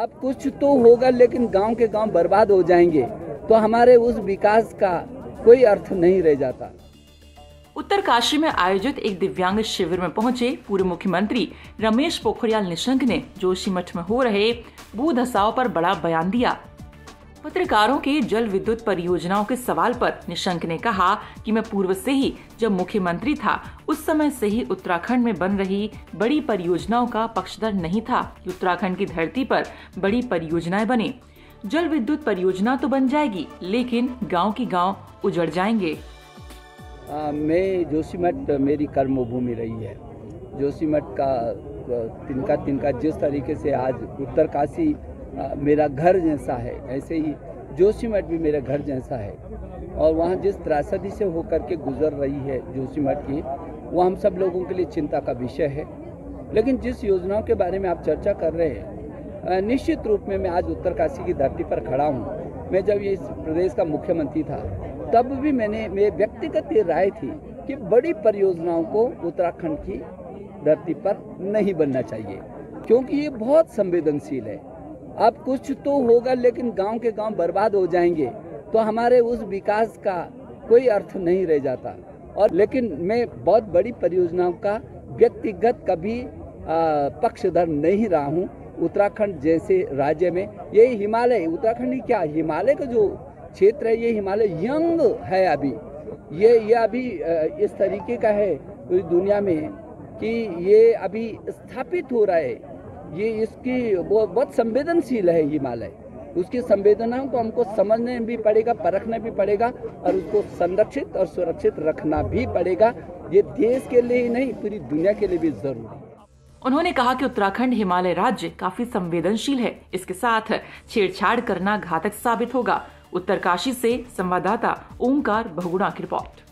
अब कुछ तो होगा लेकिन गांव के गांव बर्बाद हो जाएंगे तो हमारे उस विकास का कोई अर्थ नहीं रह जाता। उत्तरकाशी में आयोजित एक दिव्यांग शिविर में पहुंचे पूर्व मुख्यमंत्री रमेश पोखरियाल निशंक ने जोशीमठ में हो रहे भू धसाव पर बड़ा बयान दिया। पत्रकारों के जल विद्युत परियोजनाओं के सवाल पर निशंक ने कहा कि मैं पूर्व से ही जब मुख्यमंत्री था उस समय से ही उत्तराखंड में बन रही बड़ी परियोजनाओं का पक्षधर नहीं था कि उत्तराखंड की धरती पर बड़ी परियोजनाएं बने। जल विद्युत परियोजना तो बन जाएगी लेकिन गाँव की गाँव उजड़ जाएंगे। मैं जोशीमठ मेरी कर्मभूमि रही है। जोशीमठ का तिनका जिस तरीके से आज उत्तरकाशी मेरा घर जैसा है ऐसे ही जोशीमठ भी मेरा घर जैसा है और वहाँ जिस त्रासदी से होकर के गुजर रही है जोशीमठ की, वो हम सब लोगों के लिए चिंता का विषय है। लेकिन जिस योजनाओं के बारे में आप चर्चा कर रहे हैं, निश्चित रूप में मैं आज उत्तरकाशी की धरती पर खड़ा हूँ। मैं जब ये प्रदेश का मुख्यमंत्री था तब भी मेरी व्यक्तिगत ये राय थी कि बड़ी परियोजनाओं को उत्तराखंड की धरती पर नहीं बनना चाहिए क्योंकि ये बहुत संवेदनशील है। अब कुछ तो होगा लेकिन गांव के गांव बर्बाद हो जाएंगे तो हमारे उस विकास का कोई अर्थ नहीं रह जाता। और लेकिन मैं बहुत बड़ी परियोजनाओं का व्यक्तिगत कभी पक्षधर नहीं रहा हूँ। उत्तराखंड जैसे राज्य में यही हिमालय, उत्तराखंड ही क्या हिमालय का जो क्षेत्र है, ये हिमालय यंग है अभी, ये अभी इस तरीके का है पूरी दुनिया में कि ये अभी स्थापित हो रहा है। ये इसकी वो बहुत संवेदनशील है हिमालय। उसकी संवेदनाओं को हमको समझने भी पड़ेगा, परखना भी पड़ेगा और उसको संरक्षित और सुरक्षित रखना भी पड़ेगा। ये देश के लिए ही नहीं पूरी दुनिया के लिए भी जरूरी है। उन्होंने कहा कि उत्तराखंड हिमालय राज्य काफी संवेदनशील है, इसके साथ छेड़छाड़ करना घातक साबित होगा। उत्तरकाशी से संवाददाता ओंकार भगुणा की रिपोर्ट।